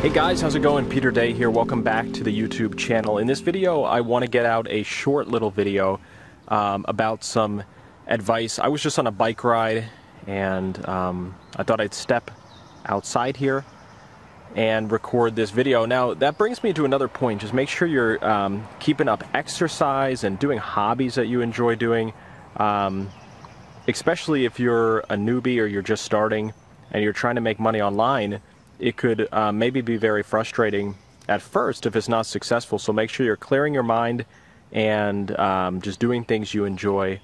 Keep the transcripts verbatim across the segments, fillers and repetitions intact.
Hey guys, how's it going? Peter Day here. Welcome back to the YouTube channel. In this video, I want to get out a short little video um, about some advice. I was just on a bike ride and um, I thought I'd step outside here and record this video. Now, that brings me to another point. Just make sure you're um, keeping up exercise and doing hobbies that you enjoy doing, um, especially if you're a newbie or you're just starting and you're trying to make money online. It could uh, maybe be very frustrating at first if it's not successful, so make sure you're clearing your mind and um, just doing things you enjoy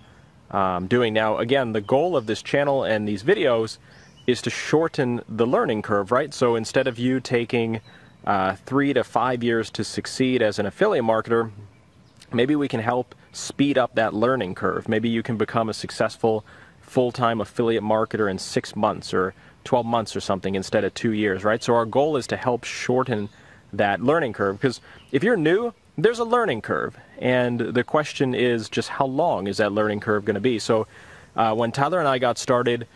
um, doing. Now, again, the goal of this channel and these videos is to shorten the learning curve, right? So instead of you taking uh, three to five years to succeed as an affiliate marketer, maybe we can help speed up that learning curve. Maybe you can become a successful full-time affiliate marketer in six months or twelve months or something instead of two years, right? So our goal is to help shorten that learning curve, because if you're new, there's a learning curve. And the question is just how long is that learning curve going to be? So uh, when Tyler and I got started,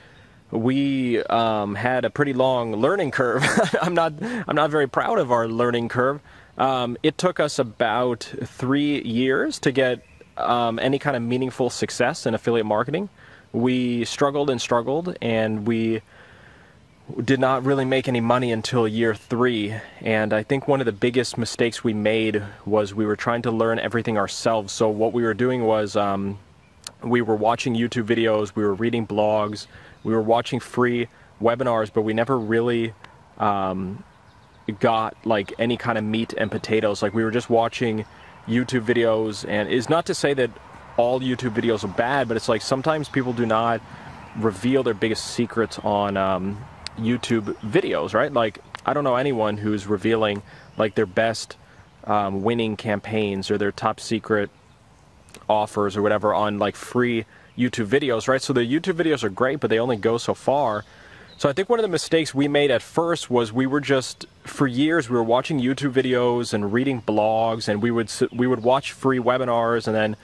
we um, had a pretty long learning curve. I'm not, I'm not very proud of our learning curve. Um, it took us about three years to get um, any kind of meaningful success in affiliate marketing. We struggled and struggled, and we did not really make any money until year three. And I think one of the biggest mistakes we made was we were trying to learn everything ourselves. So what we were doing was um, we were watching YouTube videos, we were reading blogs, we were watching free webinars, but we never really um, got like any kind of meat and potatoes. Like, we were just watching YouTube videos, and it's not to say that all YouTube videos are bad, but it's like sometimes people do not reveal their biggest secrets on um, YouTube videos, right? Like, I don't know anyone who's revealing like their best um, winning campaigns or their top secret offers or whatever on like free YouTube videos, right? So the YouTube videos are great, but they only go so far. So I think one of the mistakes we made at first was we were just, for years, we were watching YouTube videos and reading blogs, and we would we would watch free webinars, and then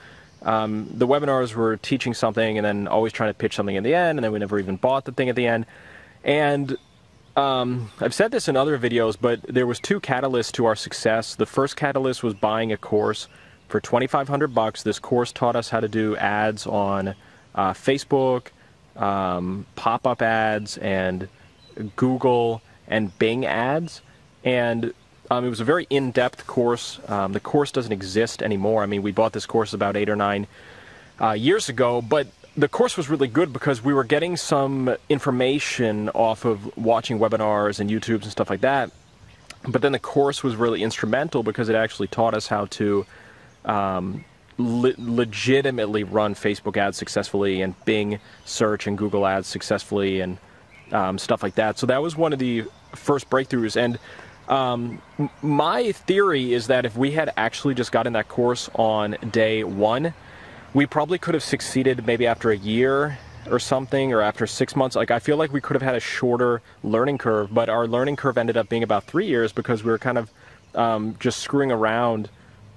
um, the webinars were teaching something and then always trying to pitch something at the end, and then we never even bought the thing at the end. And um, I've said this in other videos, but there was two catalysts to our success. The first catalyst was buying a course for twenty-five hundred bucks. This course taught us how to do ads on uh, Facebook, um, pop-up ads, and Google and Bing ads. And um, it was a very in-depth course. Um, the course doesn't exist anymore. I mean, we bought this course about eight or nine uh, years ago, but the course was really good because we were getting some information off of watching webinars and YouTubes and stuff like that. But then the course was really instrumental because it actually taught us how to um, le legitimately run Facebook ads successfully, and Bing search and Google ads successfully, and um, stuff like that. So that was one of the first breakthroughs. And um, my theory is that if we had actually just gotten that course on day one, we probably could have succeeded maybe after a year or something, or after six months. Like, I feel like we could have had a shorter learning curve, but our learning curve ended up being about three years because we were kind of um, just screwing around,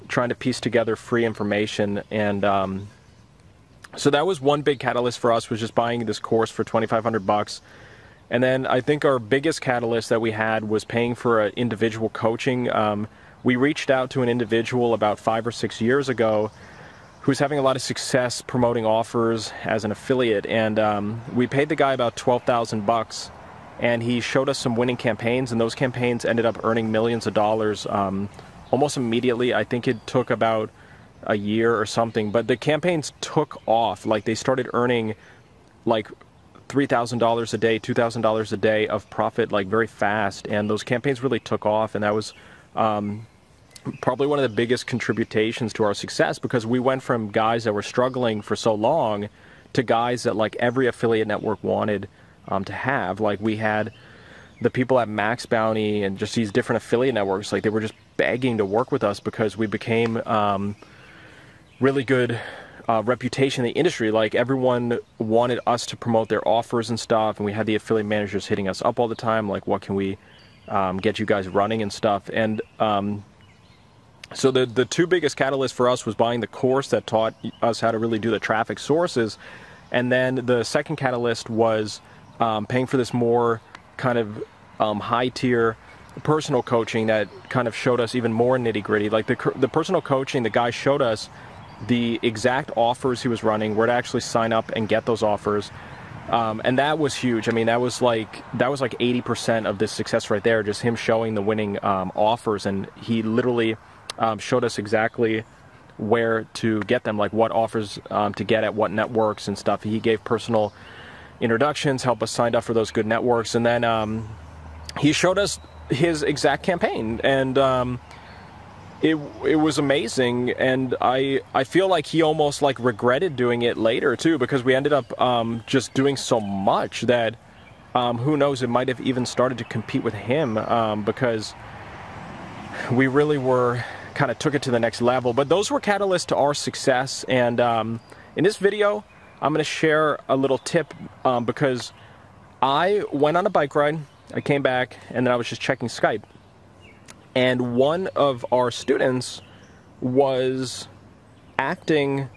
trying to piece together free information. And um, so that was one big catalyst for us, was just buying this course for twenty-five hundred bucks. And then I think our biggest catalyst that we had was paying for an individual coaching. Um, we reached out to an individual about five or six years ago who's having a lot of success promoting offers as an affiliate, and um, we paid the guy about twelve thousand bucks, and he showed us some winning campaigns, and those campaigns ended up earning millions of dollars um, almost immediately. I think it took about a year or something, but the campaigns took off. Like, they started earning like three thousand dollars a day, two thousand dollars a day of profit, like, very fast, and those campaigns really took off. And that was um, probably one of the biggest contributions to our success, because we went from guys that were struggling for so long to guys that like every affiliate network wanted um, to have. Like, we had the people at Max Bounty and just these different affiliate networks, like, they were just begging to work with us because we became um, really good uh, reputation in the industry. Like, everyone wanted us to promote their offers and stuff, and we had the affiliate managers hitting us up all the time, like, what can we um, get you guys running and stuff. And um, So the, the two biggest catalysts for us was buying the course that taught us how to really do the traffic sources. And then the second catalyst was um, paying for this more kind of um, high tier personal coaching that kind of showed us even more nitty gritty. Like the the personal coaching, the guy showed us the exact offers he was running, where to actually sign up and get those offers. Um, and that was huge. I mean, that was like that was like eighty percent of this success right there, just him showing the winning um, offers. And he literally um, showed us exactly where to get them, like what offers um, to get at what networks and stuff. He gave personal introductions, helped us sign up for those good networks. And then um, he showed us his exact campaign. And um, it it was amazing. And I, I feel like he almost like regretted doing it later too, because we ended up um, just doing so much that um, who knows, it might have even started to compete with him um, because we really were kind of took it to the next level. But those were catalysts to our success. And um, in this video, I'm going to share a little tip um, because I went on a bike ride, I came back, and then I was just checking Skype. And one of our students was acting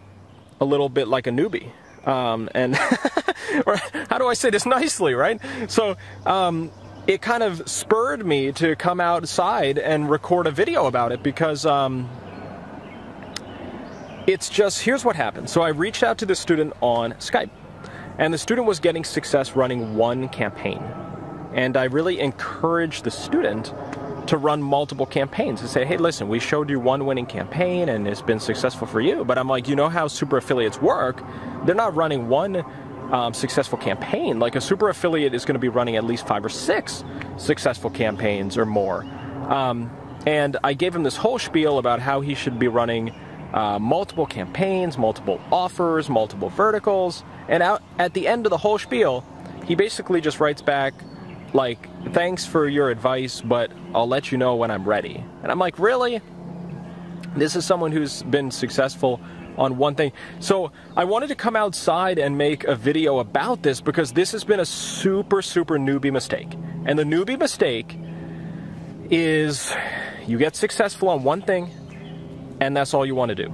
a little bit like a newbie. Um, and or how do I say this nicely, right? So um, it kind of spurred me to come outside and record a video about it because um, it's just, here's what happened. So I reached out to the student on Skype, and the student was getting success running one campaign. And I really encouraged the student to run multiple campaigns and say, hey, listen, we showed you one winning campaign and it's been successful for you. But I'm like, you know how super affiliates work? They're not running one um, successful campaign. Like a super affiliate is going to be running at least five or six successful campaigns or more. Um, and I gave him this whole spiel about how he should be running uh, multiple campaigns, multiple offers, multiple verticals. And out, at the end of the whole spiel, he basically just writes back, like, thanks for your advice, but I'll let you know when I'm ready. And I'm like, really? This is someone who's been successful on one thing. So I wanted to come outside and make a video about this because this has been a super, super newbie mistake. And the newbie mistake is you get successful on one thing and that's all you want to do.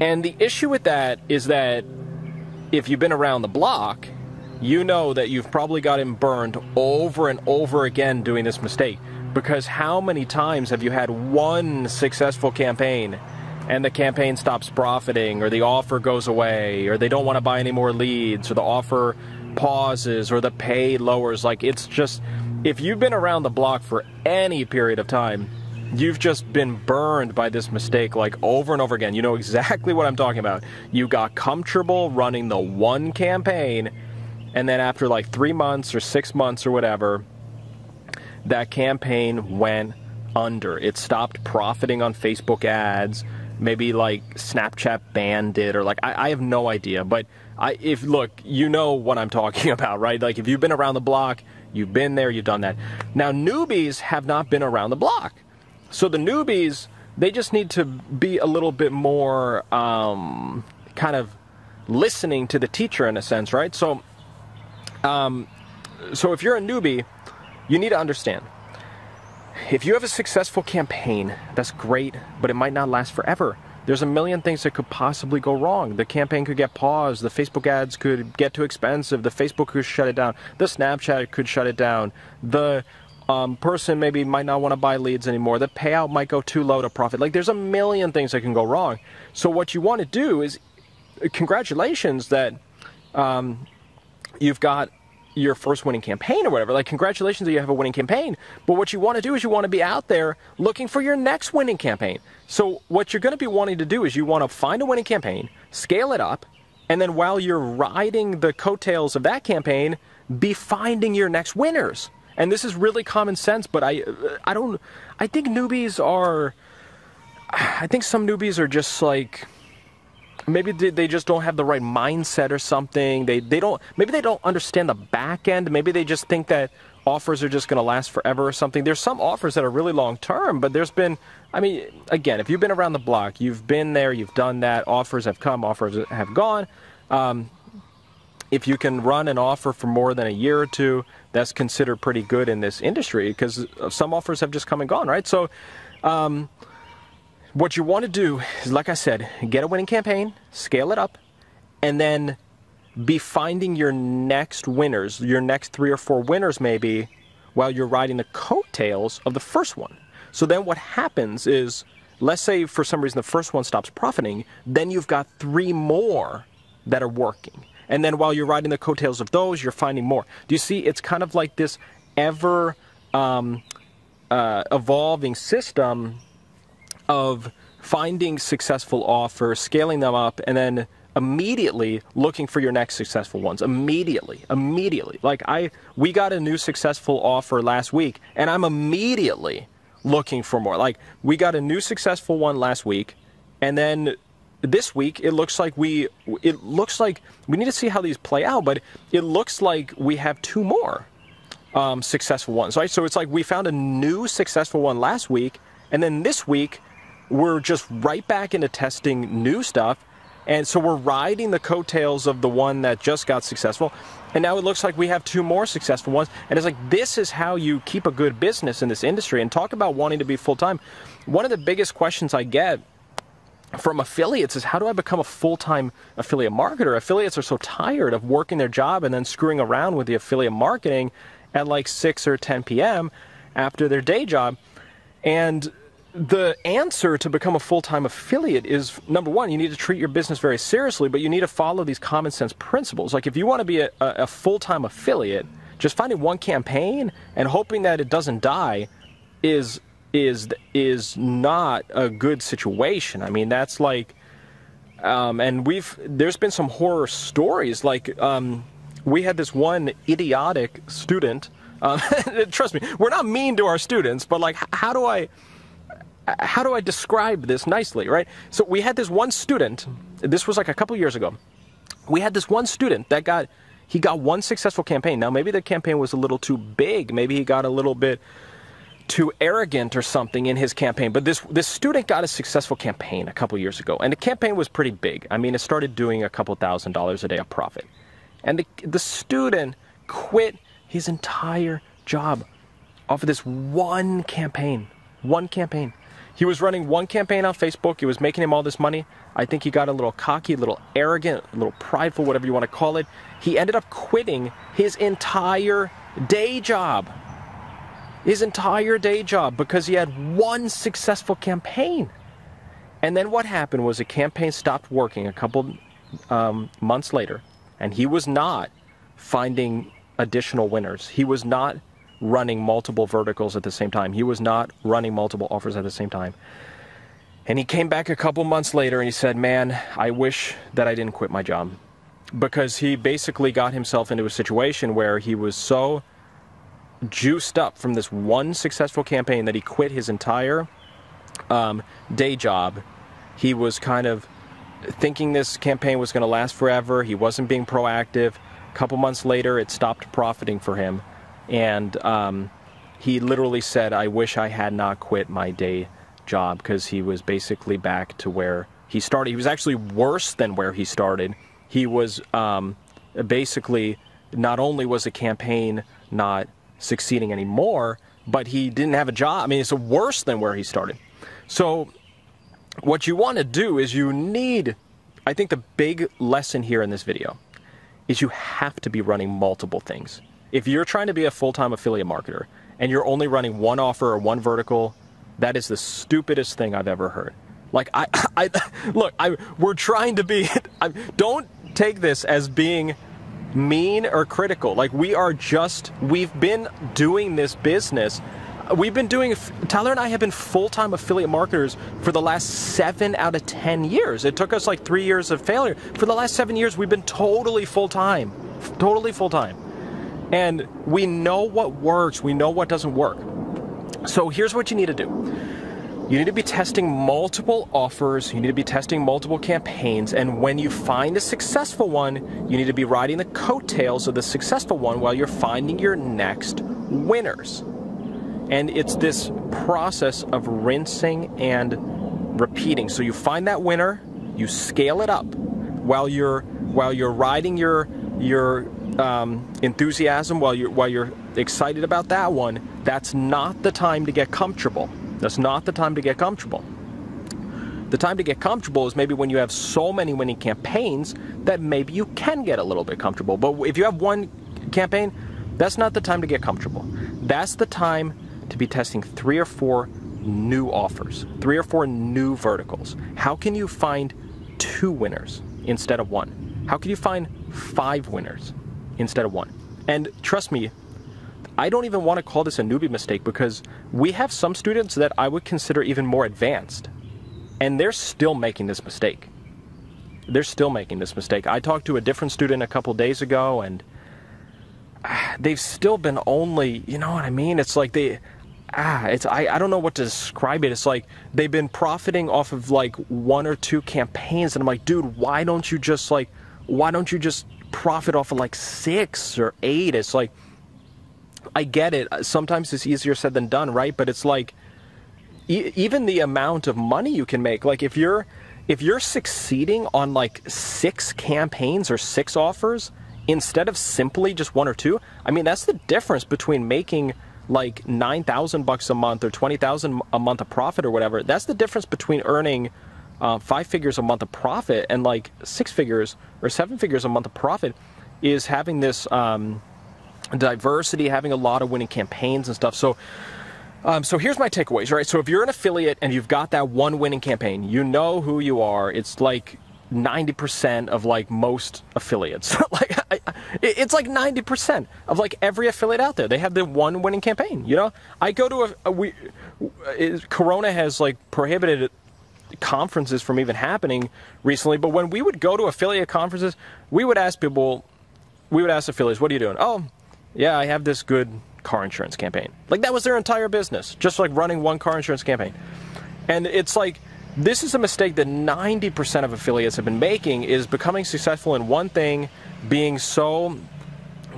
And the issue with that is that if you've been around the block, you know that you've probably gotten burned over and over again doing this mistake, because how many times have you had one successful campaign and the campaign stops profiting, or the offer goes away, or they don't want to buy any more leads, or the offer pauses, or the pay lowers? Like, it's just, if you've been around the block for any period of time, you've just been burned by this mistake like over and over again. You know exactly what I'm talking about. You got comfortable running the one campaign, and then after like three months or six months or whatever, that campaign went under. It stopped profiting on Facebook ads. Maybe like Snapchat banned it, or like, I, I have no idea. But I, if look, you know what I'm talking about, right? Like if you've been around the block, you've been there, you've done that. Now newbies have not been around the block. So the newbies, they just need to be a little bit more um, kind of listening to the teacher in a sense, right? So. Um, so if you're a newbie, you need to understand, if you have a successful campaign, that's great, but it might not last forever. There's a million things that could possibly go wrong. The campaign could get paused. The Facebook ads could get too expensive. The Facebook could shut it down. The Snapchat could shut it down. The um, person maybe might not want to buy leads anymore. The payout might go too low to profit. Like, there's a million things that can go wrong. So what you want to do is, congratulations that um, you've got your first winning campaign or whatever. Like, congratulations that you have a winning campaign. But what you want to do is you want to be out there looking for your next winning campaign. So what you're going to be wanting to do is you want to find a winning campaign, scale it up, and then while you're riding the coattails of that campaign, be finding your next winners. And this is really common sense, but I, I don't, I think newbies are, I think some newbies are just like, maybe they just don't have the right mindset or something. They, they don't, maybe they don't understand the back end. Maybe they just think that offers are just going to last forever or something. There's some offers that are really long term, but there's been, I mean, again, if you've been around the block, you've been there, you've done that. Offers have come, offers have gone. Um, if you can run an offer for more than a year or two, that's considered pretty good in this industry, because some offers have just come and gone, right? So, um, what you want to do is, like I said, get a winning campaign, scale it up, and then be finding your next winners, your next three or four winners maybe, while you're riding the coattails of the first one. So then what happens is, let's say for some reason the first one stops profiting, then you've got three more that are working. And then while you're riding the coattails of those, you're finding more. Do you see? It's kind of like this ever um, uh, evolving system of finding successful offers, scaling them up, and then immediately looking for your next successful ones. Immediately, immediately. Like I, we got a new successful offer last week, and I'm immediately looking for more. Like we got a new successful one last week, and then this week it looks like we, it looks like we need to see how these play out, but it looks like we have two more um, successful ones, right? So it's like we found a new successful one last week, and then this week we're just right back into testing new stuff. And so we're riding the coattails of the one that just got successful. And now it looks like we have two more successful ones. And it's like, this is how you keep a good business in this industry. And talk about wanting to be full-time. One of the biggest questions I get from affiliates is, how do I become a full-time affiliate marketer? Affiliates are so tired of working their job and then screwing around with the affiliate marketing at like six or ten P M after their day job. And the answer to become a full-time affiliate is, number one, you need to treat your business very seriously, but you need to follow these common sense principles. Like if you want to be a, a full-time affiliate, just finding one campaign and hoping that it doesn't die is, is, is not a good situation. I mean, that's like, um, and we've, there's been some horror stories. Like um, we had this one idiotic student. Um, trust me, we're not mean to our students, but like, how do I... How do I describe this nicely, right? So we had this one student, this was like a couple years ago, we had this one student that got, he got one successful campaign. Now maybe the campaign was a little too big, maybe he got a little bit too arrogant or something in his campaign, but this, this student got a successful campaign a couple years ago, and the campaign was pretty big. I mean, it started doing a couple thousand dollars a day of profit. And the, the student quit his entire job off of this one campaign, one campaign. He was running one campaign on Facebook. It was making him all this money. I think he got a little cocky, a little arrogant, a little prideful, whatever you want to call it. He ended up quitting his entire day job. His entire day job because he had one successful campaign. And then what happened was the campaign stopped working a couple um, months later, and he was not finding additional winners. He was not running multiple verticals at the same time. He was not running multiple offers at the same time. And he came back a couple months later and he said, man, I wish that I didn't quit my job. Because he basically got himself into a situation where he was so juiced up from this one successful campaign that he quit his entire um, day job. He was kind of thinking this campaign was going to last forever. He wasn't being proactive. A couple months later, it stopped profiting for him. And um, he literally said, I wish I had not quit my day job, because he was basically back to where he started. He was actually worse than where he started. He was um, basically, not only was the campaign not succeeding anymore, but he didn't have a job. I mean, it's worse than where he started. So what you want to do is you need, I think the big lesson here in this video is you have to be running multiple things. If you're trying to be a full-time affiliate marketer and you're only running one offer or one vertical, that is the stupidest thing I've ever heard. Like, I, I look, I, we're trying to be, I, don't take this as being mean or critical. Like, we are just, we've been doing this business. We've been doing, Tyler and I have been full-time affiliate marketers for the last seven out of ten years. It took us like three years of failure. For the last seven years, we've been totally full-time, totally full-time. And we know what works, we know what doesn't work. So here's what you need to do. You need to be testing multiple offers, you need to be testing multiple campaigns, and when you find a successful one, you need to be riding the coattails of the successful one while you're finding your next winners. And it's this process of rinsing and repeating. So you find that winner, you scale it up while you're, while you're riding your, your Um, enthusiasm, while you're, while you're excited about that one. That's not the time to get comfortable. That's not the time to get comfortable. The time to get comfortable is maybe when you have so many winning campaigns that maybe you can get a little bit comfortable. But if you have one campaign, That's not the time to get comfortable. That's the time to be testing three or four new offers, three or four new verticals. How can you find two winners instead of one? How can you find five winners instead of one? And trust me, I don't even want to call this a newbie mistake, because we have some students that I would consider even more advanced, and they're still making this mistake. They're still making this mistake. I talked to a different student a couple days ago, and they've still been only, you know what I mean? It's like they, ah, it's, I, I don't know what to describe it. It's like they've been profiting off of like one or two campaigns, and I'm like, dude, why don't you just like, why don't you just profit off of like six or eight? It's like, I get it. Sometimes it's easier said than done, right? But it's like, e even the amount of money you can make, like if you're, if you're succeeding on like six campaigns or six offers instead of simply just one or two, I mean, that's the difference between making like nine thousand bucks a month or twenty thousand a month of profit or whatever. That's the difference between earning uh, five figures a month of profit and like six figures or seven figures a month of profit, is having this um, diversity, having a lot of winning campaigns and stuff. So, Um, so here's my takeaways, right? So if you're an affiliate and you've got that one winning campaign, you know who you are. It's like ninety percent of like most affiliates. Like I, it's like ninety percent of like every affiliate out there. They have the one winning campaign, you know? I go to a, a we, it, Corona has like prohibited conferences from even happening recently, but when we would go to affiliate conferences, we would ask people, we would ask affiliates, what are you doing? Oh, yeah, I have this good car insurance campaign. Like that was their entire business, just like running one car insurance campaign. And it's like, this is a mistake that ninety percent of affiliates have been making, is becoming successful in one thing, being so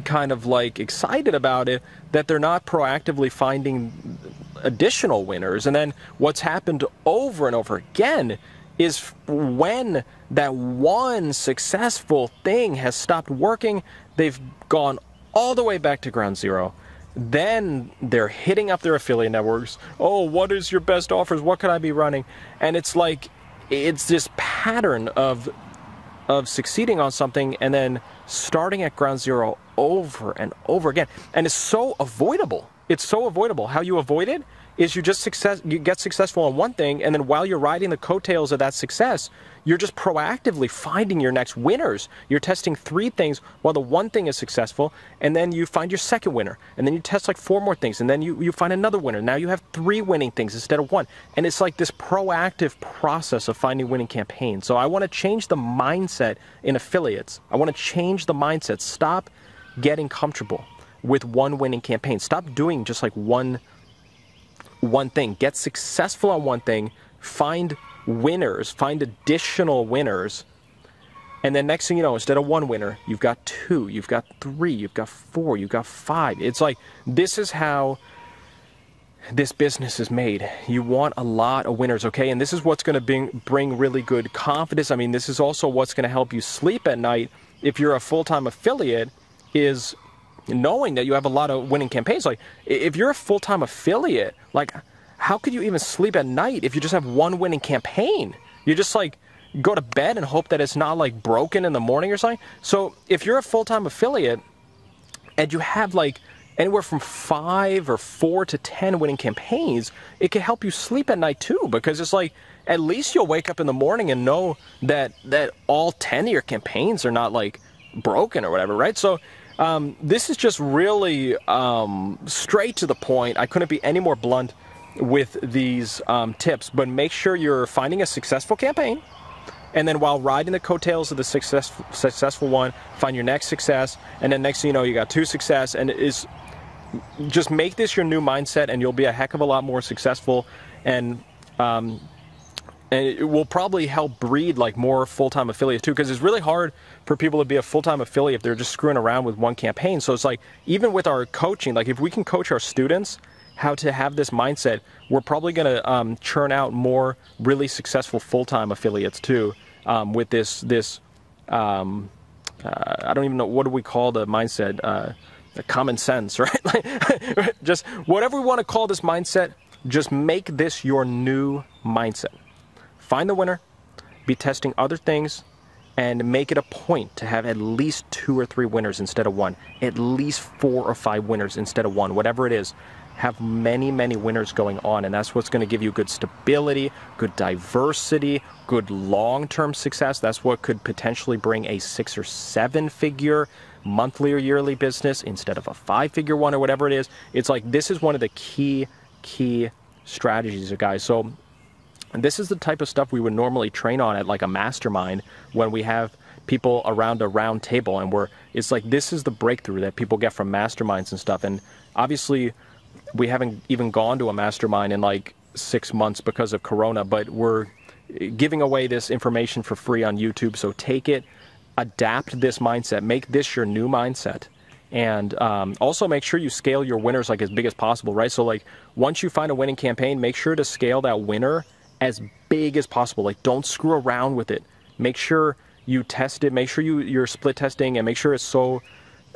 kind of like excited about it that they're not proactively finding additional winners. And then what's happened over and over again is when that one successful thing has stopped working, they've gone all the way back to ground zero. Then they're hitting up their affiliate networks. Oh, what is your best offers? What could I be running? And it's like, it's this pattern of of succeeding on something and then starting at ground zero over and over again. And it's so avoidable. It's so avoidable. How you avoid it is you just success, you get successful on one thing, and then while you're riding the coattails of that success, you're just proactively finding your next winners. You're testing three things while the one thing is successful, and then you find your second winner, and then you test like four more things, and then you, you find another winner. Now you have three winning things instead of one. And it's like this proactive process of finding winning campaigns. So I wanna change the mindset in affiliates. I wanna change the mindset. Stop getting comfortable with one winning campaign. Stop doing just like one one thing. Get successful on one thing, find winners, find additional winners, and then next thing you know, instead of one winner, you've got two, you've got three, you've got four, you've got five. It's like, this is how this business is made. You want a lot of winners, okay? And this is what's gonna bring, bring really good confidence. I mean, this is also what's gonna help you sleep at night if you're a full-time affiliate, is knowing that you have a lot of winning campaigns. Like if you're a full-time affiliate, like how could you even sleep at night if you just have one winning campaign? You just like go to bed and hope that it's not like broken in the morning or something. So if you're a full-time affiliate and you have like anywhere from five or four to ten winning campaigns, it can help you sleep at night too, because it's like, at least you'll wake up in the morning and know that that all ten of your campaigns are not like broken or whatever, right? So Um, this is just really um, straight to the point. I couldn't be any more blunt with these um, tips, but make sure you're finding a successful campaign, and then while riding the coattails of the success, successful one, find your next success, and then next thing you know, you got two success, and it's, just make this your new mindset, and you'll be a heck of a lot more successful, and um, and it will probably help breed like more full-time affiliates too, because it's really hard for people to be a full-time affiliate if they're just screwing around with one campaign. So it's like, even with our coaching, like if we can coach our students how to have this mindset, we're probably gonna um, churn out more really successful full-time affiliates too, um, with this, this um, uh, I don't even know, what do we call the mindset? Uh, the common sense, right? Like, just whatever we wanna call this mindset, just make this your new mindset. Find the winner, be testing other things, and make it a point to have at least two or three winners instead of one, at least four or five winners instead of one, whatever it is. Have many, many winners going on, and that's what's going to give you good stability, good diversity, good long-term success. That's what could potentially bring a six or seven figure monthly or yearly business instead of a five figure one or whatever it is. It's like, this is one of the key, key strategies, guys. So this is the type of stuff we would normally train on at like a mastermind when we have people around a round table, and we're, it's like, this is the breakthrough that people get from masterminds and stuff. And obviously, we haven't even gone to a mastermind in like six months because of Corona, but we're giving away this information for free on YouTube. So take it, adapt this mindset, make this your new mindset. And um, also make sure you scale your winners like as big as possible, right? So like once you find a winning campaign, make sure to scale that winner as big as possible. Like don't screw around with it. Make sure you test it. Make sure you, you're split testing and make sure it's so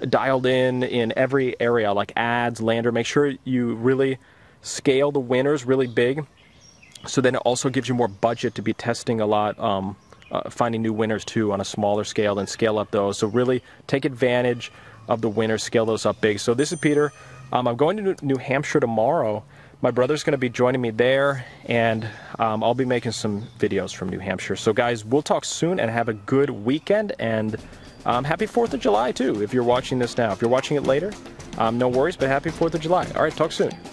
dialed in in every area, like ads, lander. Make sure you really scale the winners really big, so then it also gives you more budget to be testing a lot, um, uh, finding new winners too on a smaller scale, and scale up those. So really take advantage of the winners, scale those up big. So this is Peter. Um, I'm going to New Hampshire tomorrow. My brother's going to be joining me there, and um, I'll be making some videos from New Hampshire. So guys, we'll talk soon and have a good weekend, and Um, happy fourth of July too, if you're watching this now. If you're watching it later, um, no worries, but happy fourth of July. All right, talk soon.